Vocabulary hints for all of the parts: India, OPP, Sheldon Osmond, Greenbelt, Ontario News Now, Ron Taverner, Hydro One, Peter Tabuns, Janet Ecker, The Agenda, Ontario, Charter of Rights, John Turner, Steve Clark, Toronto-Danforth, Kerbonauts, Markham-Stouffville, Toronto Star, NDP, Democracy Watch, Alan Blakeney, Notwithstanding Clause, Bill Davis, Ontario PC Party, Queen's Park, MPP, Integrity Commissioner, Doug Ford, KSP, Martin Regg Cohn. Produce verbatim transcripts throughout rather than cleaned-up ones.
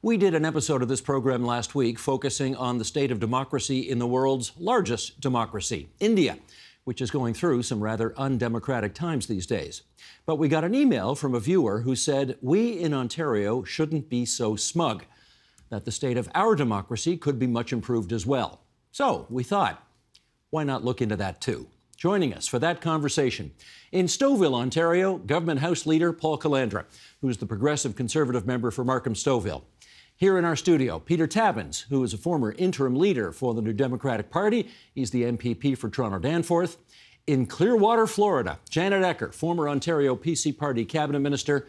We did an episode of this program last week focusing on the state of democracy in the world's largest democracy, India, which is going through some rather undemocratic times these days. But we got an email from a viewer who said, we in Ontario shouldn't be so smug, that the state of our democracy could be much improved as well. So we thought, why not look into that too? Joining us for that conversation, in Stouffville, Ontario, Government House Leader Paul Calandra, who is the Progressive Conservative member for Markham-Stouffville. Here in our studio, Peter Tabuns, who is a former interim leader for the New Democratic Party. He's the M P P for Toronto-Danforth. In Clearwater, Florida, Janet Ecker, former Ontario P C Party cabinet minister.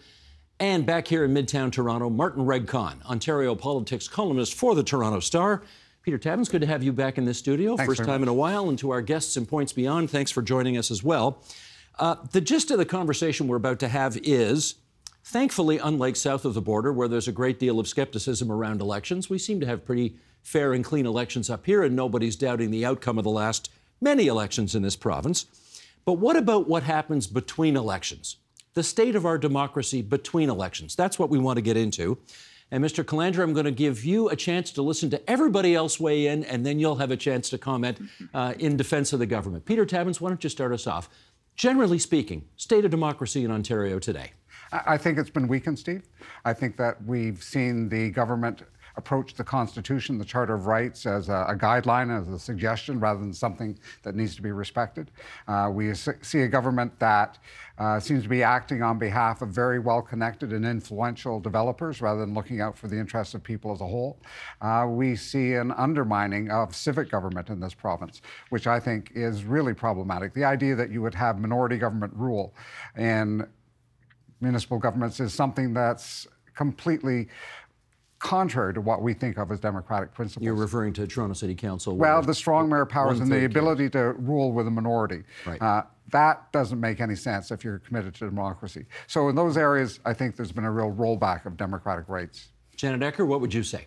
And back here in Midtown Toronto, Martin Regg Cohn, Ontario politics columnist for the Toronto Star. Peter Tabuns, good to have you back in this studio. Thanks First time much. in a while. And to our guests in Points Beyond, thanks for joining us as well. Uh, the gist of the conversation we're about to have is, thankfully, unlike south of the border, where there's a great deal of skepticism around elections, we seem to have pretty fair and clean elections up here, and nobody's doubting the outcome of the last many elections in this province. But what about what happens between elections? The state of our democracy between elections. That's what we want to get into. And Mister Calandra, I'm going to give you a chance to listen to everybody else weigh in, and then you'll have a chance to comment uh, in defense of the government. Peter Tabuns, why don't you start us off? Generally speaking, state of democracy in Ontario today. I think it's been weakened, Steve. I think that we've seen the government approach the Constitution, the Charter of Rights, as a, a guideline, as a suggestion, rather than something that needs to be respected. Uh, we see a government that uh, seems to be acting on behalf of very well-connected and influential developers, rather than looking out for the interests of people as a whole. Uh, we see an undermining of civic government in this province, which I think is really problematic. The idea that you would have minority government rule in municipal governments is something that's completely contrary to what we think of as democratic principles. You're referring to Toronto City Council. Well, the strong mayor powers and the ability to rule with a minority. Right. Uh, that doesn't make any sense if you're committed to democracy. So in those areas, I think there's been a real rollback of democratic rights. Janet Ecker, what would you say?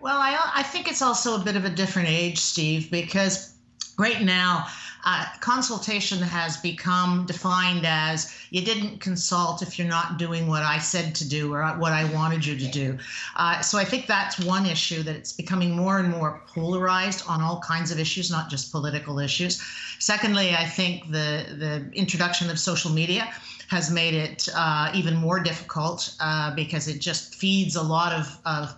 Well, I, I think it's also a bit of a different age, Steve, because right now, uh, consultation has become defined as you didn't consult if you're not doing what I said to do or what I wanted you to do. Uh, so I think that's one issue, that it's becoming more and more polarized on all kinds of issues, not just political issues. Secondly, I think the, the introduction of social media has made it uh, even more difficult uh, because it just feeds a lot of uh,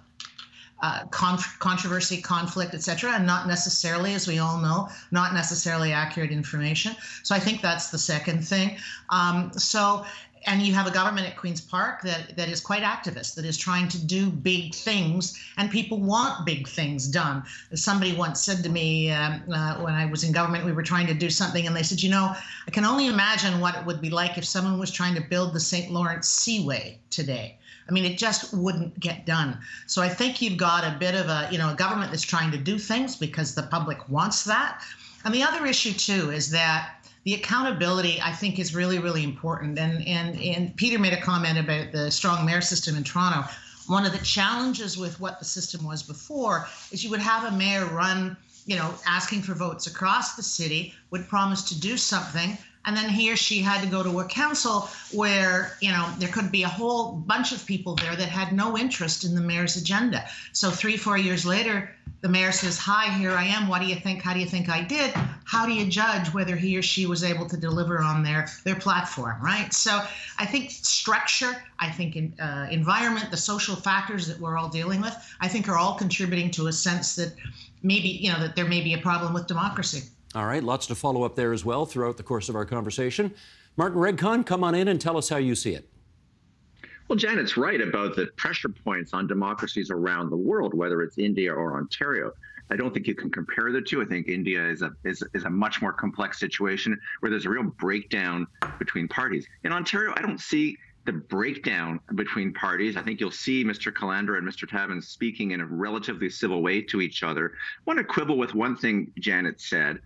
Uh, conf controversy, conflict, et cetera, and not necessarily, as we all know, not necessarily accurate information. So I think that's the second thing. Um, so, and you have a government at Queen's Park that, that is quite activist, that is trying to do big things, and people want big things done. As somebody once said to me um, uh, when I was in government, we were trying to do something, and they said, you know, I can only imagine what it would be like if someone was trying to build the Saint Lawrence Seaway today. I mean, it just wouldn't get done. So I think you've got a bit of a, you know, a government that's trying to do things because the public wants that. And the other issue, too, is that the accountability, I think, is really, really important. And, and, and Peter made a comment about the strong mayor system in Toronto. One of the challenges with what the system was before is you would have a mayor run, you know, asking for votes across the city, would promise to do something, and then he or she had to go to a council where, you know, there could be a whole bunch of people there that had no interest in the mayor's agenda. So three, four years later, the mayor says, hi, here I am. What do you think? How do you think I did? How do you judge whether he or she was able to deliver on their, their platform, right? So I think structure, I think in, uh, environment, the social factors that we're all dealing with, I think are all contributing to a sense that maybe, you know, that there may be a problem with democracy. All right, lots to follow up there as well throughout the course of our conversation. Martin Regg Cohn, come on in and tell us how you see it. Well, Janet's right about the pressure points on democracies around the world, whether it's India or Ontario. I don't think you can compare the two. I think India is a, is, is a much more complex situation where there's a real breakdown between parties. In Ontario, I don't see the breakdown between parties. I think you'll see Mister Calandra and Mister Tabuns speaking in a relatively civil way to each other. I want to quibble with one thing Janet said.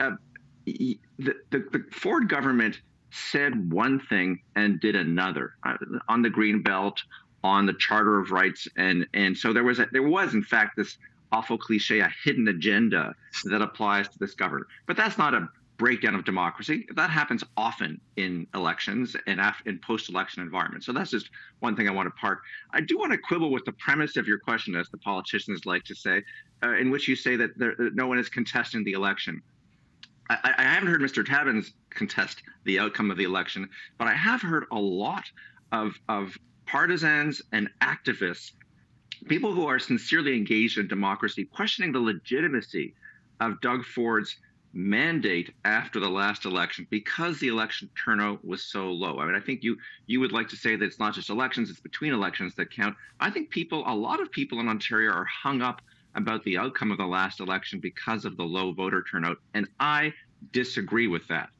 Uh, the, the, the Ford government said one thing and did another uh, on the Greenbelt, on the Charter of Rights, and and so there was a, there was in fact this awful cliche, a hidden agenda that applies to this government. But that's not a breakdown of democracy. That happens often in elections and after, in post-election environments. So that's just one thing I want to park. I do want to quibble with the premise of your question, as the politicians like to say, uh, in which you say that, there, that no one is contesting the election. I, I haven't heard Mister Tabuns contest the outcome of the election, but I have heard a lot of, of partisans and activists, people who are sincerely engaged in democracy, questioning the legitimacy of Doug Ford's mandate after the last election because the election turnout was so low. I mean, I think you you would like to say that it's not just elections, it's between elections that count. I think people, a lot of people in Ontario are hung up about the outcome of the last election because of the low voter turnout. And I disagree with that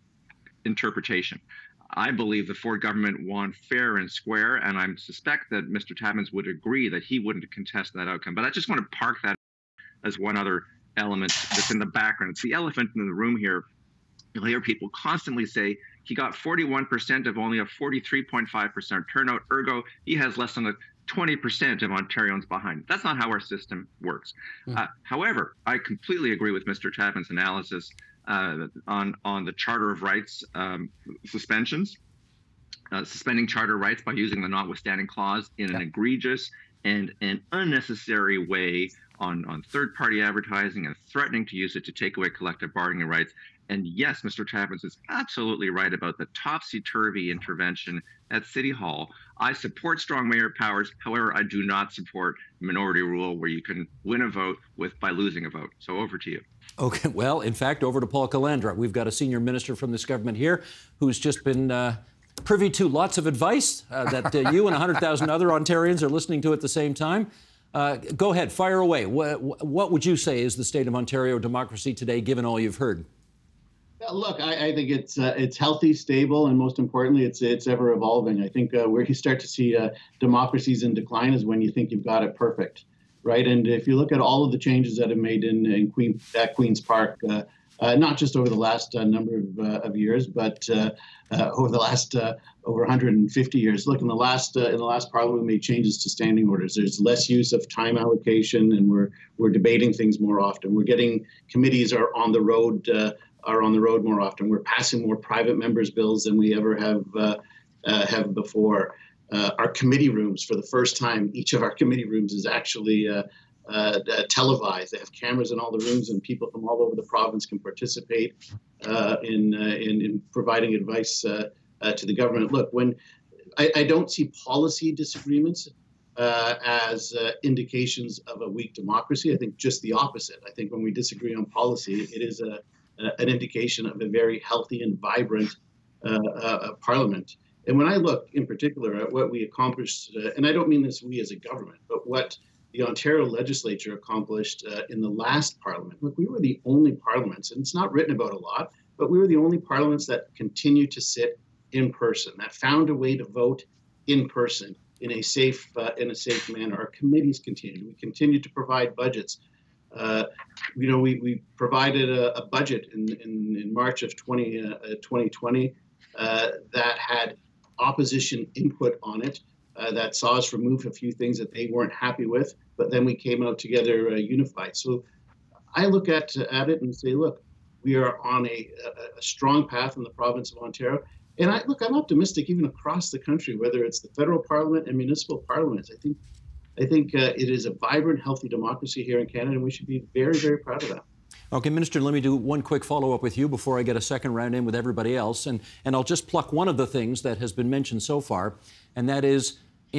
interpretation. I believe the Ford government won fair and square, and I suspect that Mister Tabuns would agree that he wouldn't contest that outcome. But I just want to park that as one other element that's in the background. It's the elephant in the room here. You'll hear people constantly say he got forty-one percent of only a forty-three point five percent turnout, ergo he has less than a twenty percent of Ontarians behind. That's not how our system works. Mm. Uh, however, I completely agree with Mister Tabuns' analysis uh, on, on the Charter of Rights um, suspensions, uh, suspending Charter rights by using the Notwithstanding Clause in yeah. an egregious and an unnecessary way on, on third-party advertising and threatening to use it to take away collective bargaining rights. And yes, Mister Tabuns is absolutely right about the topsy-turvy intervention at City Hall. I support strong mayor powers. However, I do not support minority rule where you can win a vote with by losing a vote. So over to you. Okay. Well, in fact, over to Paul Calandra. We've got a senior minister from this government here who's just been uh, privy to lots of advice uh, that uh, you and one hundred thousand other Ontarians are listening to at the same time. Uh, go ahead. Fire away. What, what would you say is the state of Ontario democracy today, given all you've heard? Look, I, I think it's uh, it's healthy, stable, and most importantly, it's it's ever evolving. I think uh, where you start to see uh, democracies in decline is when you think you've got it perfect, right? And if you look at all of the changes that have made in, in Queen at Queen's Park, uh, uh, not just over the last uh, number of, uh, of years, but uh, uh, over the last uh, over one hundred fifty years. Look, in the last uh, in the last Parliament, we made changes to standing orders. There's less use of time allocation, and we're we're debating things more often. We're getting committees are on the road. Uh, are on the road more often. We're passing more private members' bills than we ever have uh, uh, have before. Uh, our committee rooms, for the first time, each of our committee rooms is actually uh, uh, televised. They have cameras in all the rooms, and people from all over the province can participate uh, in, uh, in in providing advice uh, uh, to the government. Look, when I, I don't see policy disagreements uh, as uh, indications of a weak democracy. I think just the opposite. I think when we disagree on policy, it is a Uh, an indication of a very healthy and vibrant uh, uh, parliament. And when I look in particular at what we accomplished, uh, and I don't mean this we as a government, but what the Ontario legislature accomplished uh, in the last parliament, look, we were the only parliaments, and it's not written about a lot, but we were the only parliaments that continued to sit in person, that found a way to vote in person in a safe, uh, in a safe manner. Our committees continued. We continued to provide budgets. Uh, you know, we, we provided a, a budget in, in, in March of twenty twenty uh, that had opposition input on it, uh, that saw us remove a few things that they weren't happy with, but then we came out together uh, unified. So I look at, at it and say, look, we are on a, a, a strong path in the province of Ontario. And I look, I'm optimistic even across the country, whether it's the federal parliament and municipal parliaments. I think I think uh, it is a vibrant, healthy democracy here in Canada, and we should be very, very proud of that. Okay, Minister, let me do one quick follow-up with you before I get a second round in with everybody else. And, and I'll just pluck one of the things that has been mentioned so far, and that is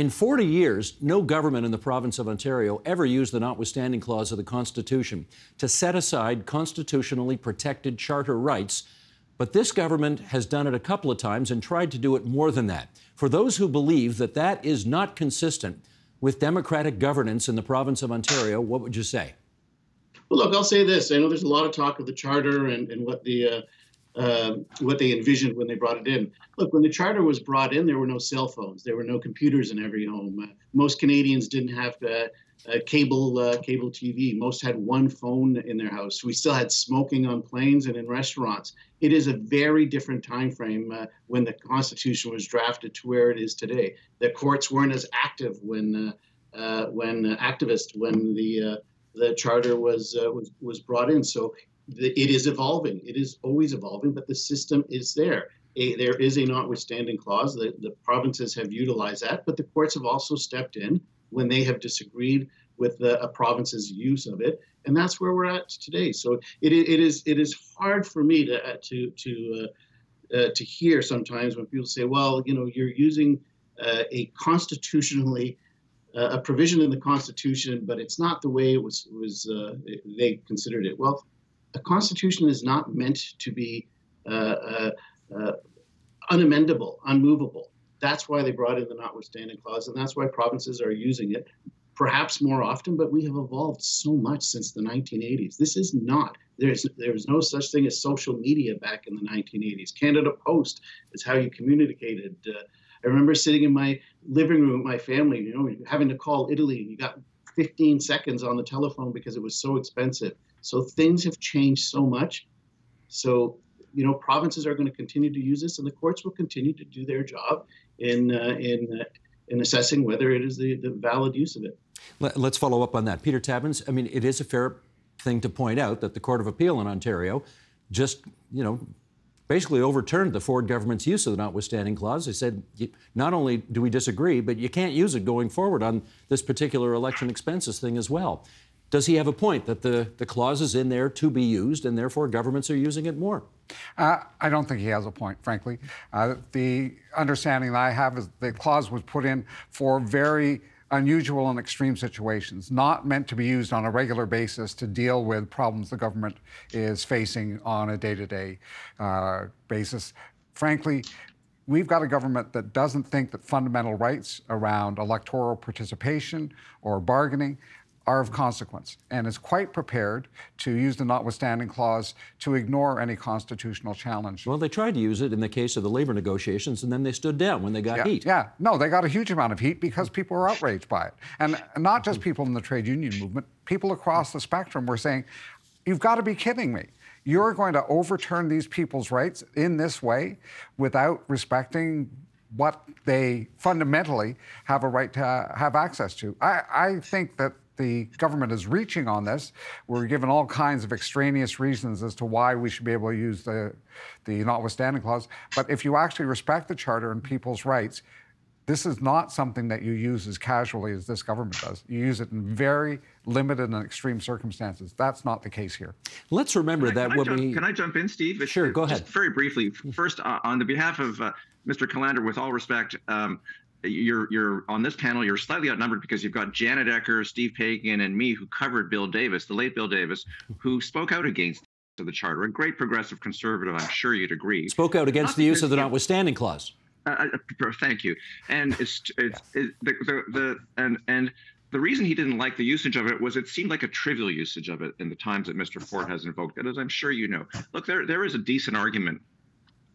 in forty years, no government in the province of Ontario ever used the Notwithstanding Clause of the Constitution to set aside constitutionally protected charter rights. But this government has done it a couple of times and tried to do it more than that. For those who believe that that is not consistent with democratic governance in the province of Ontario, what would you say? Well, look, I'll say this. I know there's a lot of talk of the charter and, and what the uh, uh, what they envisioned when they brought it in. Look, when the charter was brought in, there were no cell phones. There were no computers in every home. Uh, most Canadians didn't have uh, uh, cable uh, cable T V. Most had one phone in their house. We still had smoking on planes and in restaurants. It is a very different time frame uh, when the Constitution was drafted to where it is today. The courts weren't as active when uh, uh, when uh, activists when the uh, the charter was uh, was was brought in. So it is evolving. It is always evolving, but the system is there. A, there is a notwithstanding clause. The, the provinces have utilized that, but the courts have also stepped in when they have disagreed with the, a province's use of it, and that's where we're at today. So it, it is it is hard for me to uh, to to uh, uh, to hear sometimes when people say, well, you know, you're using uh, a constitutionally uh, a provision in the Constitution, but it's not the way it was was uh, they considered it. Well, a constitution is not meant to be Uh, uh, Uh, unamendable, unmovable. That's why they brought in the notwithstanding clause, and that's why provinces are using it, perhaps more often, but we have evolved so much since the nineteen eighties. This is not, there's, there's no such thing as social media back in the nineteen eighties. Canada Post is how you communicated. Uh, I remember sitting in my living room with my family, you know, having to call Italy, and you got fifteen seconds on the telephone because it was so expensive. So things have changed so much. So you know, provinces are going to continue to use this, and the courts will continue to do their job in uh, in uh, in assessing whether it is the, the valid use of it. Let's follow up on that. Peter Tabuns, I mean, it is a fair thing to point out that the Court of Appeal in Ontario just, you know, basically overturned the Ford government's use of the notwithstanding clause. They said, not only do we disagree, but you can't use it going forward on this particular election expenses thing as well. Does he have a point that the, the clause is in there to be used and therefore governments are using it more? Uh, I don't think he has a point, frankly. Uh, the understanding that I have is the clause was put in for very unusual and extreme situations, not meant to be used on a regular basis to deal with problems the government is facing on a day-to-day uh, basis. Frankly, we've got a government that doesn't think that fundamental rights around electoral participation or bargaining are of consequence, and is quite prepared to use the notwithstanding clause to ignore any constitutional challenge. Well, they tried to use it in the case of the labor negotiations, and then they stood down when they got yeah, heat. Yeah, no, they got a huge amount of heat because people were outraged by it. And not just people in the trade union movement, people across the spectrum were saying, you've got to be kidding me. You're going to overturn these people's rights in this way without respecting what they fundamentally have a right to have access to. I, I think that the government is reaching on this. We're given all kinds of extraneous reasons as to why we should be able to use the, the notwithstanding clause. But if you actually respect the Charter and people's rights, this is not something that you use as casually as this government does. You use it in very limited and extreme circumstances. That's not the case here. Let's remember can I, that can when I jump, we... Can I jump in, Steve? Sure, it's, go ahead. Just very briefly, first, uh, on the behalf of uh, Mister Calandra, with all respect, um, You're, you're on this panel, you're slightly outnumbered because you've got Janet Ecker, Steve Paikin, and me who covered Bill Davis, the late Bill Davis, who spoke out against the Charter, a great progressive conservative, I'm sure you'd agree. Spoke out against the use of the notwithstanding clause. Uh, uh, thank you. And it's, it's, yeah. it, the, the, the, and, and the reason he didn't like the usage of it was it seemed like a trivial usage of it in the times that Mister Ford has invoked it, as I'm sure you know. Look, there there is a decent argument,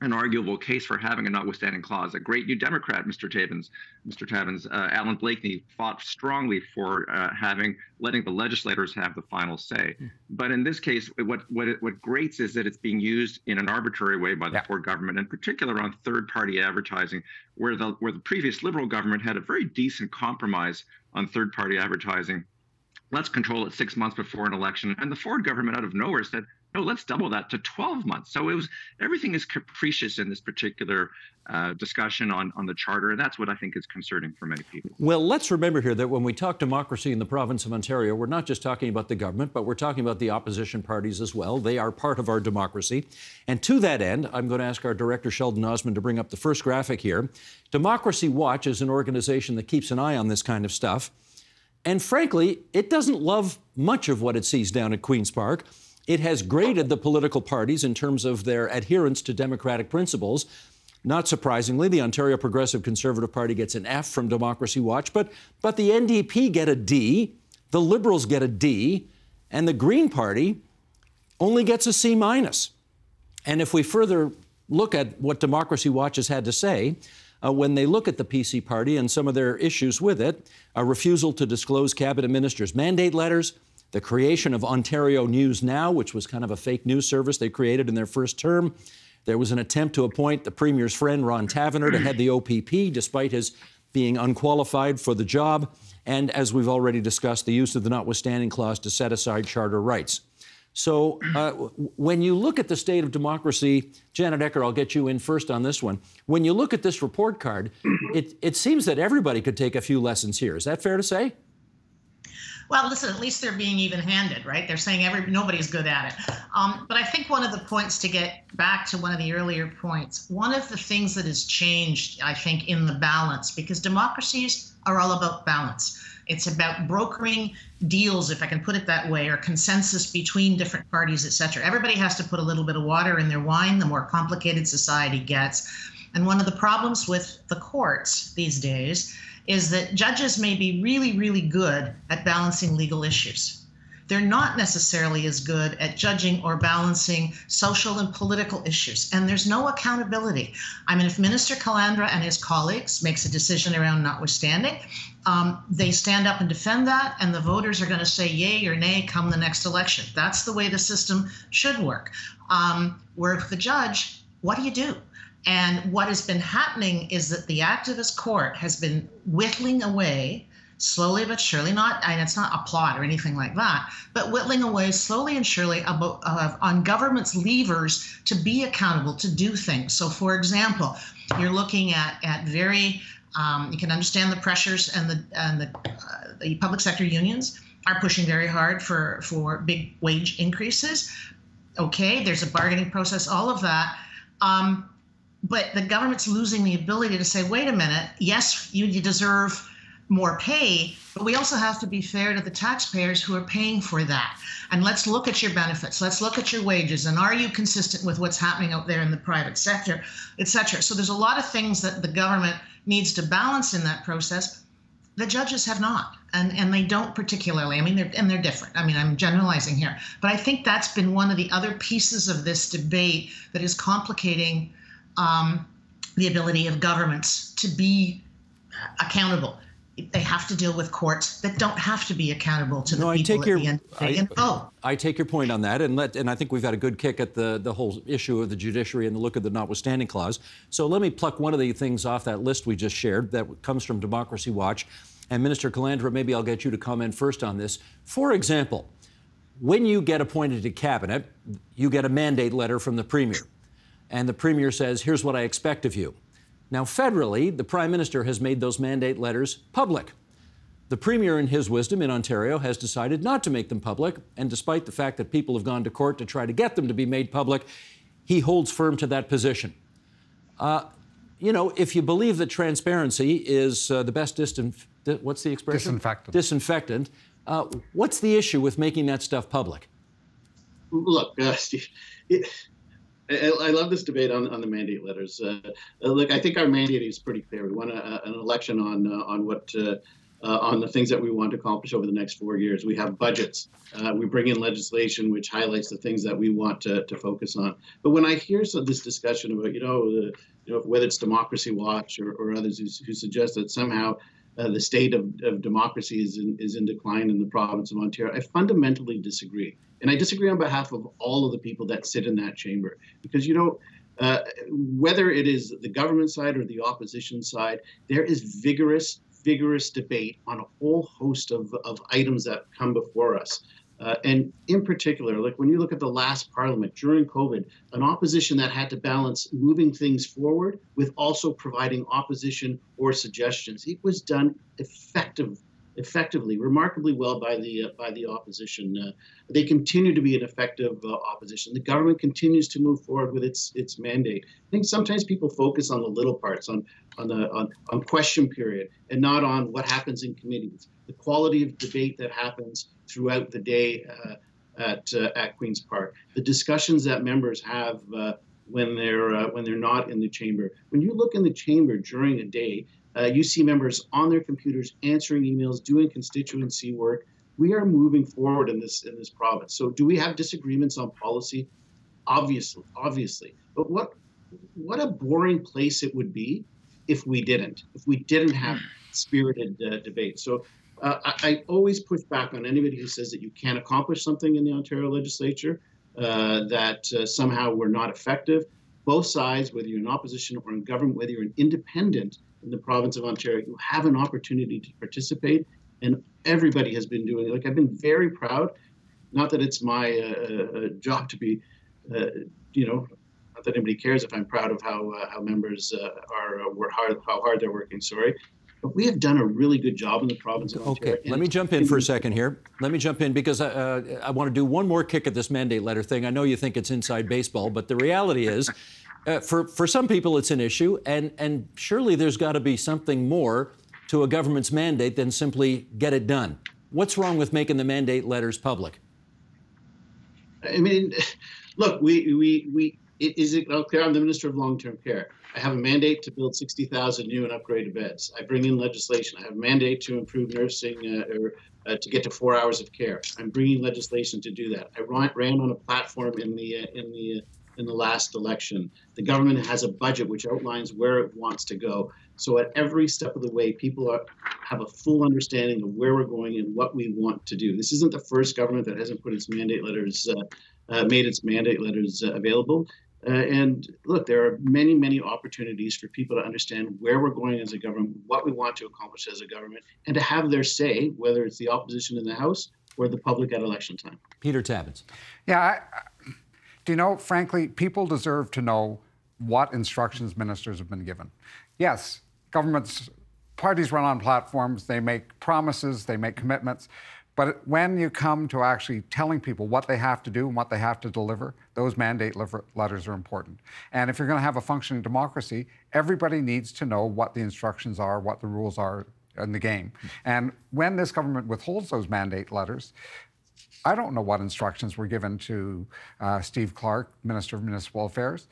an arguable case for having a notwithstanding clause. A great New Democrat, Mister Tabuns, Mister Tabuns, uh, Alan Blakeney, fought strongly for uh, having letting the legislators have the final say. Mm. But in this case, what what it, what grates is that it's being used in an arbitrary way by the yeah. Ford government, in particular on third-party advertising, where the where the previous Liberal government had a very decent compromise on third-party advertising. Let's control it six months before an election, and the Ford government, out of nowhere, said, no, let's double that to twelve months. So it was everything is capricious in this particular uh, discussion on, on the Charter, and that's what I think is concerning for many people. Well, let's remember here that when we talk democracy in the province of Ontario, we're not just talking about the government, but we're talking about the opposition parties as well. They are part of our democracy. And to that end, I'm going to ask our director, Sheldon Osmond, to bring up the first graphic here. Democracy Watch is an organization that keeps an eye on this kind of stuff. And frankly, it doesn't love much of what it sees down at Queen's Park. It has graded the political parties in terms of their adherence to democratic principles. Not surprisingly, the Ontario Progressive Conservative Party gets an F from Democracy Watch, but, but the N D P get a D, the Liberals get a D, and the Green Party only gets a C minus. And if we further look at what Democracy Watch has had to say, Uh, when they look at the P C Party and some of their issues with it, a refusal to disclose cabinet ministers' mandate letters, the creation of Ontario News Now, which was kind of a fake news service they created in their first term. There was an attempt to appoint the Premier's friend, Ron Taverner, to head the O P P, despite his being unqualified for the job. And as we've already discussed, the use of the notwithstanding clause to set aside Charter rights. So uh, when you look at the state of democracy, Janet Ecker, I'll get you in first on this one. When you look at this report card, it, it seems that everybody could take a few lessons here. Is that fair to say? Well, listen, at least they're being even-handed, right? They're saying every, nobody's good at it. Um, but I think one of the points, to get back to one of the earlier points, one of the things that has changed, I think, in the balance, because democracies are all about balance. It's about brokering deals, if I can put it that way, or consensus between different parties, et cetera. Everybody has to put a little bit of water in their wine, the more complicated society gets. And one of the problems with the courts these days is that judges may be really, really good at balancing legal issues. They're not necessarily as good at judging or balancing social and political issues, and there's no accountability. I mean, if Minister Calandra and his colleagues makes a decision around notwithstanding, um, they stand up and defend that, and the voters are gonna say yay or nay come the next election. That's the way the system should work. Um, where if the judge, what do you do? And what has been happening is that the activist court has been whittling away, slowly but surely, not, and it's not a plot or anything like that, but whittling away slowly and surely about, uh, on government's levers to be accountable, to do things. So, for example, you're looking at, at very, um, you can understand the pressures, and the, and the, uh, the public sector unions are pushing very hard for, for big wage increases. Okay, there's a bargaining process, all of that. Um, But the government's losing the ability to say, wait a minute, yes, you, you deserve more pay, but we also have to be fair to the taxpayers who are paying for that. And let's look at your benefits. Let's look at your wages. And are you consistent with what's happening out there in the private sector, et cetera? So there's a lot of things that the government needs to balance in that process. The judges have not, and, and they don't particularly. I mean, they're, and they're different. I mean, I'm generalizing here. But I think that's been one of the other pieces of this debate that is complicating Um, the ability of governments to be accountable. They have to deal with courts that don't have to be accountable to the no, people I take at your, the end of the day. I, and, oh. I take your point on that, and let and I think we've had a good kick at the, the whole issue of the judiciary and the look at the notwithstanding clause. So let me pluck one of the things off that list we just shared that comes from Democracy Watch. And Minister Calandra, maybe I'll get you to comment first on this. For example, when you get appointed to cabinet, you get a mandate letter from the premier. And the premier says, here's what I expect of you. Now, federally, the prime minister has made those mandate letters public. The premier, in his wisdom in Ontario, has decided not to make them public. And despite the fact that people have gone to court to try to get them to be made public, he holds firm to that position. Uh, you know, if you believe that transparency is uh, the best disinf- what's the expression? Disinfectant. Disinfectant. Uh, what's the issue with making that stuff public? Look, uh, Steve, it... I, I love this debate on, on the mandate letters. Uh, look, I think our mandate is pretty clear. We won a, an election on uh, on what uh, uh, on the things that we want to accomplish over the next four years. We have budgets. Uh, we bring in legislation which highlights the things that we want to, to focus on. But when I hear some, this discussion about, you know, the, you know, whether it's Democracy Watch or, or others who, who suggest that somehow uh, the state of, of democracy is in, is in decline in the province of Ontario, I fundamentally disagree. And I disagree on behalf of all of the people that sit in that chamber, because, you know, uh, whether it is the government side or the opposition side, there is vigorous, vigorous debate on a whole host of, of items that come before us. Uh, and in particular, like when you look at the last parliament during COVID, an opposition that had to balance moving things forward with also providing opposition or suggestions. It was done effectively. Effectively, remarkably well by the uh, by the opposition. Uh, they continue to be an effective uh, opposition. The government continues to move forward with its its mandate. I think sometimes people focus on the little parts, on on the on, on question period, and not on what happens in committees, the quality of debate that happens throughout the day uh, at uh, at Queen's Park, the discussions that members have uh, when they're uh, when they're not in the chamber. When you look in the chamber during a day, Uh, you see members on their computers answering emails, doing constituency work. We are moving forward in this in this province. So, do we have disagreements on policy? Obviously, obviously. But what what a boring place it would be if we didn't, if we didn't have spirited uh, debate. So, uh, I, I always push back on anybody who says that you can't accomplish something in the Ontario legislature, uh, that uh, somehow we're not effective. Both sides, whether you're in opposition or in government, whether you're an independent in the province of Ontario, you have an opportunity to participate, and everybody has been doing it. Like, I've been very proud Not that it's my uh, job to be, uh, you know, not that anybody cares if I'm proud of how uh, how members uh, are uh, were hard, how hard they're working. Sorry, but we have done a really good job in the province of Ontario. Okay, let me jump in for a second here. Let me jump in because I, uh, I want to do one more kick at this mandate letter thing. I know you think it's inside baseball, but the reality is, uh, for for some people it's an issue, and and surely there's got to be something more to a government's mandate than simply get it done. What's wrong with making the mandate letters public? I mean, look, we, we, we it is it clear I'm the Minister of Long-Term Care. I have a mandate to build sixty thousand new and upgraded beds. I bring in legislation. I have a mandate to improve nursing uh, or uh, to get to four hours of care. I'm bringing legislation to do that. I ran on a platform in the, uh, in the, uh, in the last election. The government has a budget which outlines where it wants to go. So at every step of the way, people are, have a full understanding of where we're going and what we want to do. This isn't the first government that hasn't put its mandate letters, uh, uh, made its mandate letters uh, available. Uh, and look, there are many, many opportunities for people to understand where we're going as a government, what we want to accomplish as a government, and to have their say, whether it's the opposition in the House or the public at election time. Peter Tabuns. Yeah, I, I, do you know, frankly, people deserve to know what instructions ministers have been given. Yes. Governments, parties run on platforms, they make promises, they make commitments. But when you come to actually telling people what they have to do and what they have to deliver, those mandate letters are important. And if you're going to have a functioning democracy, everybody needs to know what the instructions are, what the rules are in the game. And when this government withholds those mandate letters, I don't know what instructions were given to uh, Steve Clark, Minister of Municipal Affairs.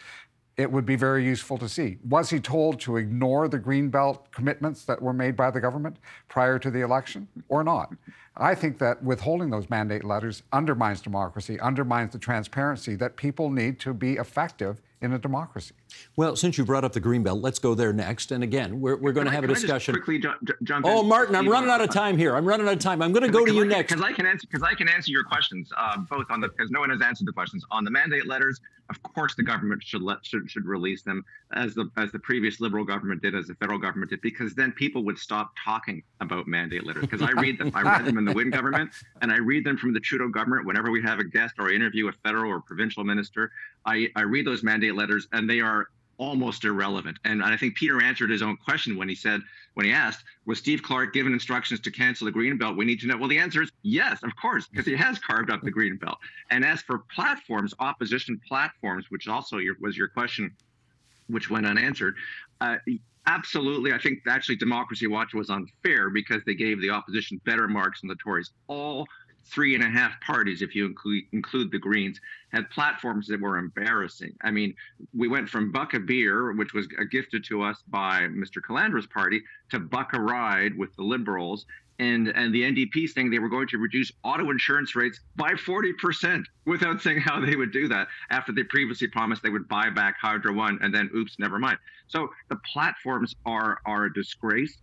It would be very useful to see. Was he told to ignore the Greenbelt commitments that were made by the government prior to the election or not? I think that withholding those mandate letters undermines democracy, undermines the transparency that people need to be effective in a democracy. Well, since you brought up the Greenbelt, let's go there next. And again, we're, we're going to have I, a discussion. Just quickly jump, jump oh, in. Martin, I'm running out of time here. I'm running out of time. I'm going to go to you I, next. Because I can answer because I can answer your questions, uh, both on the, because no one has answered the questions. On the mandate letters, of course, the government should let should, should release them as the, as the previous Liberal government did, as the federal government did, because then people would stop talking about mandate letters. Because I read them. I read them in the Wynne government, and I read them from the Trudeau government. Whenever we have a guest or interview a federal or provincial minister, I, I read those mandate letters, and they are almost irrelevant. And I think Peter answered his own question when he said, when he asked, was Steve Clark given instructions to cancel the Greenbelt? We need to know. Well, the answer is yes, of course, because he has carved up the Greenbelt. And as for platforms, opposition platforms, which also your, was your question, which went unanswered, uh, absolutely. I think actually Democracy Watch was unfair because they gave the opposition better marks than the Tories. All three and a half parties, if you include, include the Greens, had platforms that were embarrassing. I mean, we went from Buck a Beer, which was gifted to us by Mister Calandra's party, to Buck a Ride with the Liberals. And, and the N D P saying they were going to reduce auto insurance rates by forty percent without saying how they would do that after they previously promised they would buy back Hydro One and then, oops, never mind. So the platforms are, are a disgrace.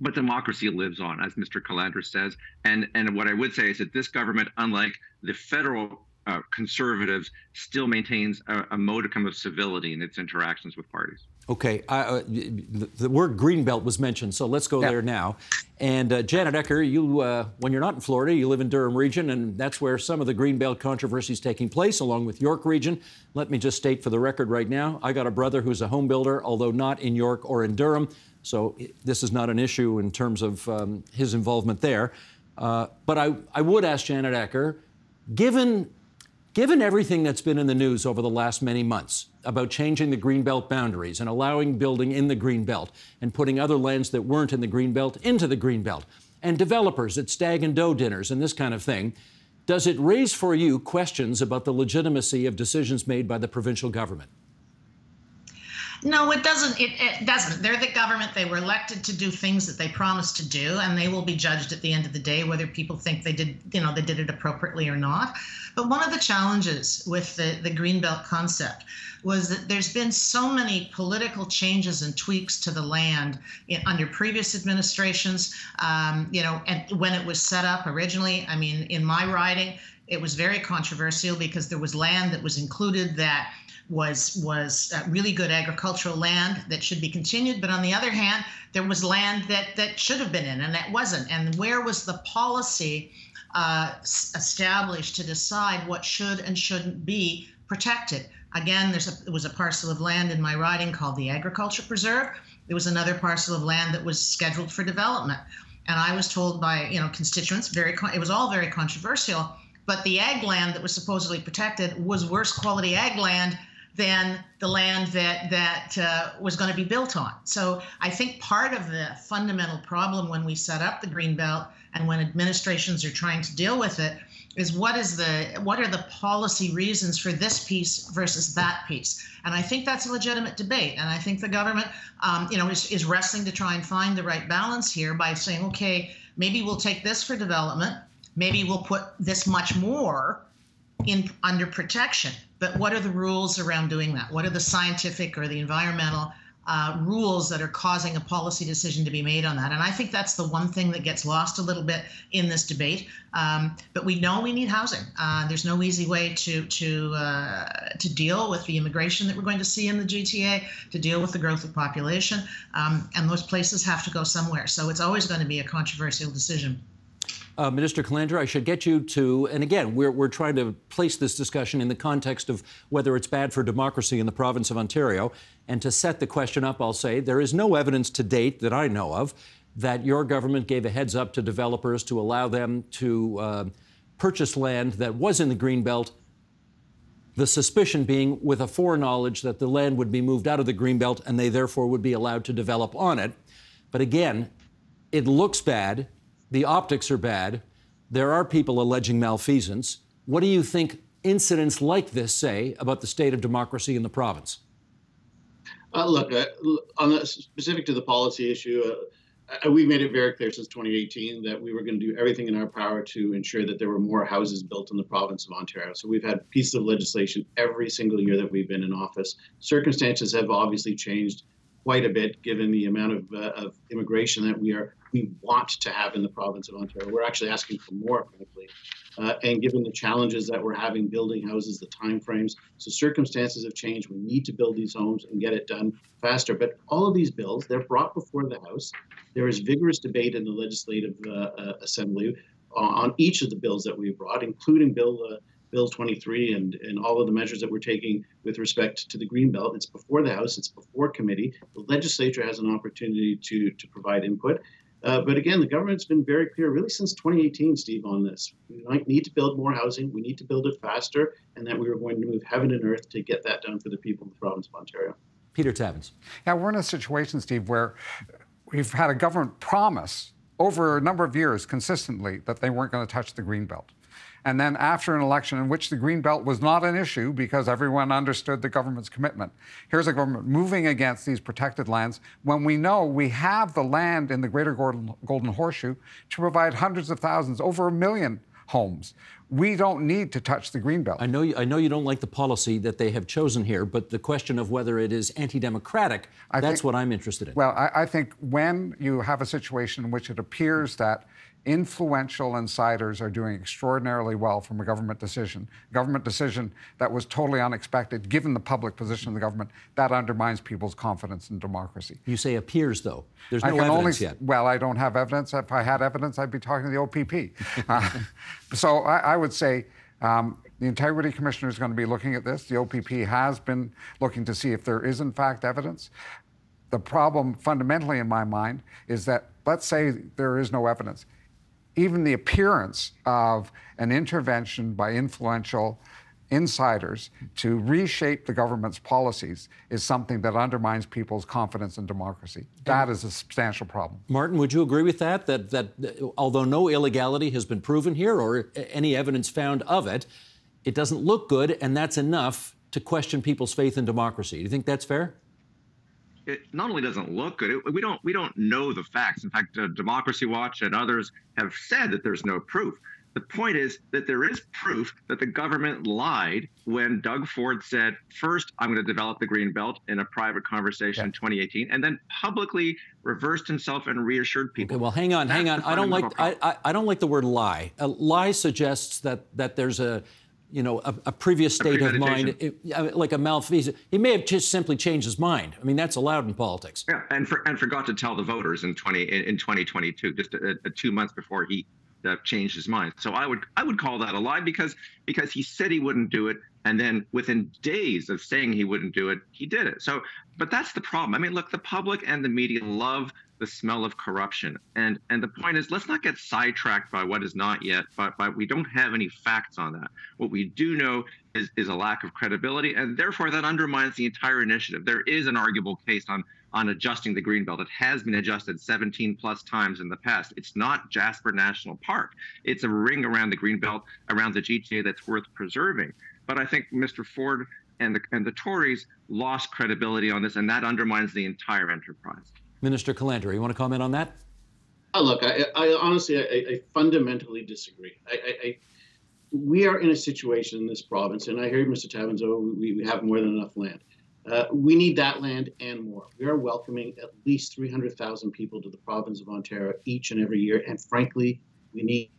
But democracy lives on, as Mister Calandra says. And, and what I would say is that this government, unlike the federal uh, conservatives, still maintains a, a modicum of civility in its interactions with parties. Okay. Uh, the, the word Greenbelt was mentioned, so let's go yeah. there now. And uh, Janet Ecker, you, uh, when you're not in Florida, you live in Durham region, and that's where some of the Greenbelt controversy is taking place, along with York region. Let me just state for the record right now, I got a brother who's a home builder, although not in York or in Durham. So this is not an issue in terms of um, his involvement there. Uh, but I, I would ask Janet Ecker, given, given everything that's been in the news over the last many months about changing the Greenbelt boundaries and allowing building in the Greenbelt and putting other lands that weren't in the Greenbelt into the Greenbelt and developers at stag and doe dinners and this kind of thing, does it raise for you questions about the legitimacy of decisions made by the provincial government? No, it doesn't. It, it doesn't. They're the government. They were elected to do things that they promised to do, and they will be judged at the end of the day whether people think they did, you know, they did it appropriately or not. But one of the challenges with the, the Greenbelt concept was that there's been so many political changes and tweaks to the land in, under previous administrations, um, you know, and when it was set up originally. I mean, in my riding, It was very controversial because there was land that was included that was was uh, really good agricultural land that should be continued. But on the other hand, there was land that that should have been in and that wasn't. And where was the policy uh, established to decide what should and shouldn't be protected? Again, there's a, there was a parcel of land in my riding called the Agriculture Preserve. There was another parcel of land that was scheduled for development. And I was told by you know constituents, very con it was all very controversial, but the ag land that was supposedly protected was worse quality ag land than the land that, that uh, was going to be built on. So I think part of the fundamental problem when we set up the Greenbelt and when administrations are trying to deal with it is what is the what are the policy reasons for this piece versus that piece? And I think that's a legitimate debate. And I think the government, um, you know, is, is wrestling to try and find the right balance here by saying, okay, maybe we'll take this for development, maybe we'll put this much more in under protection. But what are the rules around doing that? What are the scientific or the environmental uh, rules that are causing a policy decision to be made on that? And I think that's the one thing that gets lost a little bit in this debate. Um, but we know we need housing. Uh, there's no easy way to to uh, to deal with the immigration that we're going to see in the G T A, to deal with the growth of population, um, and those places have to go somewhere. So it's always going to be a controversial decision. Uh, Minister Calandra, I should get you to, and again, we're, we're trying to place this discussion in the context of whether it's bad for democracy in the province of Ontario. And to set the question up, I'll say there is no evidence to date that I know of that your government gave a heads up to developers to allow them to uh, purchase land that was in the Greenbelt, the suspicion being with a foreknowledge that the land would be moved out of the Greenbelt and they therefore would be allowed to develop on it. But again, it looks bad. The optics are bad. There are people alleging malfeasance. What do you think incidents like this say about the state of democracy in the province? Uh, look, uh, on the, specific to the policy issue, uh, we've made it very clear since twenty eighteen that we were going to do everything in our power to ensure that there were more houses built in the province of Ontario. So we've had pieces of legislation every single year that we've been in office. Circumstances have obviously changed quite a bit given the amount of, uh, of immigration that we are we want to have in the province of Ontario. We're actually asking for more, frankly. Uh, and given the challenges that we're having building houses, the timeframes, so circumstances have changed. We need to build these homes and get it done faster. But all of these bills, they're brought before the House. There is vigorous debate in the Legislative uh, uh, Assembly on each of the bills that we've brought, including Bill uh, Bill twenty-three and, and all of the measures that we're taking with respect to the Greenbelt. It's before the House, it's before committee. The legislature has an opportunity to, to provide input. Uh, but again, the government's been very clear, really since twenty eighteen, Steve, on this. We need to build more housing, we need to build it faster, and that we were going to move heaven and earth to get that done for the people of the province of Ontario. Peter Tabuns. Yeah, we're in a situation, Steve, where we've had a government promise over a number of years consistently that they weren't going to touch the Greenbelt. And then after an election in which the Greenbelt was not an issue because everyone understood the government's commitment, here's a government moving against these protected lands when we know we have the land in the Greater Golden, Golden Horseshoe to provide hundreds of thousands, over a million homes. We don't need to touch the Greenbelt. I know you, I know you don't like the policy that they have chosen here, but the question of whether it is anti-democratic, I that's think, what I'm interested in. Well, I, I think when you have a situation in which it appears that influential insiders are doing extraordinarily well from a government decision, government decision that was totally unexpected given the public position of the government, that undermines people's confidence in democracy. You say appears, though. There's no evidence only, yet. Well, I don't have evidence. If I had evidence, I'd be talking to the O P P. uh, so I, I would say um, the Integrity Commissioner is going to be looking at this. The O P P has been looking to see if there is, in fact, evidence. The problem fundamentally in my mind is that, let's say there is no evidence. Even the appearance of an intervention by influential insiders to reshape the government's policies is something that undermines people's confidence in democracy. That is a substantial problem. Martin, would you agree with that? That, that although no illegality has been proven here or any evidence found of it, it doesn't look good, and that's enough to question people's faith in democracy. Do you think that's fair? It not only doesn't look good, it, we don't we don't know the facts. In fact, uh, Democracy Watch and others have said that there's no proof. The point is that there is proof that the government lied when Doug Ford said, first, I'm going to develop the Greenbelt in a private conversation yeah. in twenty eighteen, and then publicly reversed himself and reassured people. Okay, well, hang on, That's hang on. I don't like I, I, I don't like the word lie. A lie suggests that that there's a, you know, a, a previous state a of mind, it, like a malfeasance. He may have just simply changed his mind. I mean, that's allowed in politics. Yeah, and for, and forgot to tell the voters in twenty in twenty twenty-two, just a, a two months before he. That changed his mind. So I would I would call that a lie because because he said he wouldn't do it, and then within days of saying he wouldn't do it, he did it. So, but that's the problem. I mean, look, the public and the media love the smell of corruption, and and the point is, let's not get sidetracked by what is not yet. But but we don't have any facts on that. What we do know is is a lack of credibility, and therefore that undermines the entire initiative. There is an arguable case on. on adjusting the Greenbelt. It has been adjusted seventeen plus times in the past. It's not Jasper National Park. It's a ring around the Greenbelt, around the G T A that's worth preserving. But I think Mister Ford and the, and the Tories lost credibility on this, and that undermines the entire enterprise. Minister Calandra, you want to comment on that? Oh, look, I, I honestly, I, I fundamentally disagree. I, I, I, we are in a situation in this province, and I hear Mister Tabuns, oh, we, we have more than enough land. Uh, we need that land and more. We are welcoming at least three hundred thousand people to the province of Ontario each and every year, and frankly, we need,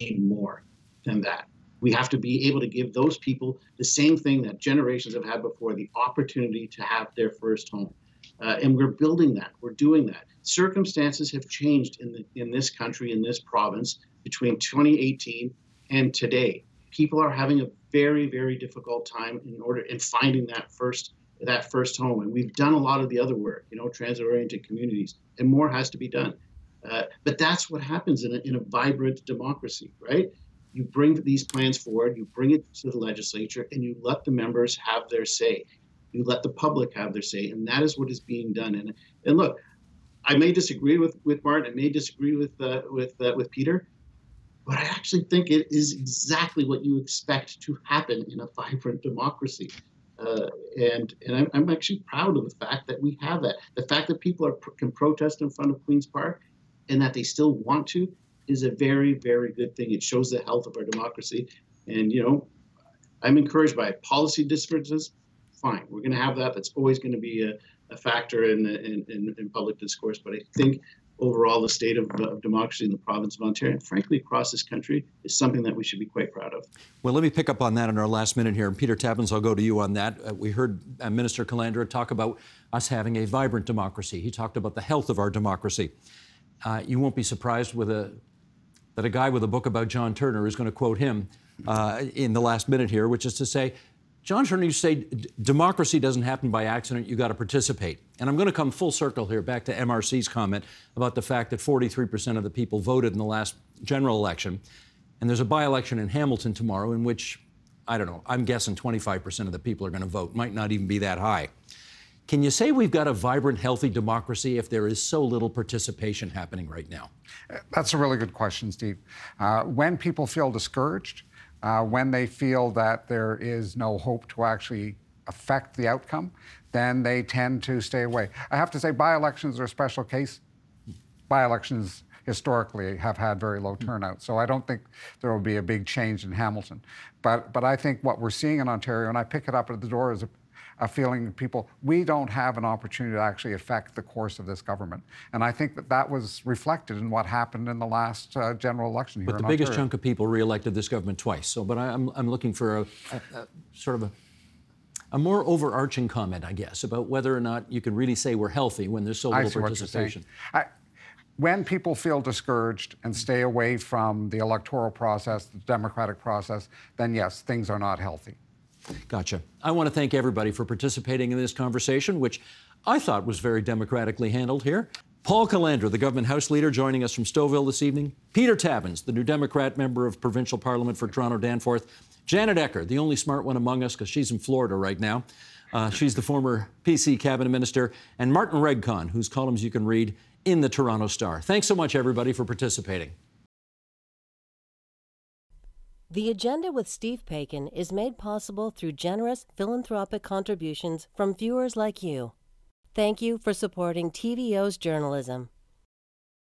need more than that. We have to be able to give those people the same thing that generations have had before, the opportunity to have their first home. Uh, and we're building that. We're doing that. Circumstances have changed in, the, in this country, in this province, between twenty eighteen and today. People are having a very, very difficult time in order in finding that first home. that first home. And we've done a lot of the other work, you know, transit-oriented communities, and more has to be done. Uh, but that's what happens in a, in a vibrant democracy, right? You bring these plans forward, you bring it to the legislature, and you let the members have their say. You let the public have their say, and that is what is being done. And, and look, I may disagree with, with Martin, I may disagree with, uh, with, uh, with Peter, but I actually think it is exactly what you expect to happen in a vibrant democracy. Uh, and and I'm, I'm actually proud of the fact that we have that. The fact that people are, can protest in front of Queen's Park and that they still want to is a very, very good thing. It shows the health of our democracy. And, you know, I'm encouraged by it. Policy differences, fine. We're going to have that. That's always going to be a, a factor in, in, in, in public discourse. But I think overall the state of, of democracy in the province of Ontario, and frankly across this country, is something that we should be quite proud of. Well, let me pick up on that in our last minute here. And Peter Tabuns, I'll go to you on that. Uh, we heard uh, Minister Calandra talk about us having a vibrant democracy. He talked about the health of our democracy. Uh, you won't be surprised with a, that a guy with a book about John Turner is going to quote him uh, in the last minute here, which is to say, John Turner used to say, democracy doesn't happen by accident, you got to participate. And I'm going to come full circle here back to M R C's comment about the fact that forty-three percent of the people voted in the last general election. And there's a by-election in Hamilton tomorrow in which, I don't know, I'm guessing twenty-five percent of the people are going to vote. Might not even be that high. Can you say we've got a vibrant, healthy democracy if there is so little participation happening right now? That's a really good question, Steve. Uh, when people feel discouraged, Uh, when they feel that there is no hope to actually affect the outcome, then they tend to stay away. I have to say, by-elections are a special case. By-elections historically have had very low turnout, so I don't think there will be a big change in Hamilton. But, but I think what we're seeing in Ontario, and I pick it up at the door, is a, a feeling that people, we don't have an opportunity to actually affect the course of this government. And I think that that was reflected in what happened in the last uh, general election here in Ontario. But the biggest chunk of people re-elected this government twice. So, but I, I'm, I'm looking for a, a, a sort of a, a more overarching comment, I guess, about whether or not you can really say we're healthy when there's so little participation. I, when people feel discouraged and stay away from the electoral process, the democratic process, then yes, things are not healthy. Gotcha. I want to thank everybody for participating in this conversation, which I thought was very democratically handled here. Paul Calandra, the government House leader, joining us from Stouffville this evening. Peter Tabuns, the New Democrat member of provincial parliament for Toronto-Danforth. Janet Ecker, the only smart one among us because she's in Florida right now. Uh, she's the former P C cabinet minister. And Martin Regg Cohn, whose columns you can read in the Toronto Star. Thanks so much, everybody, for participating. The Agenda with Steve Paikin is made possible through generous philanthropic contributions from viewers like you. Thank you for supporting T V O's journalism.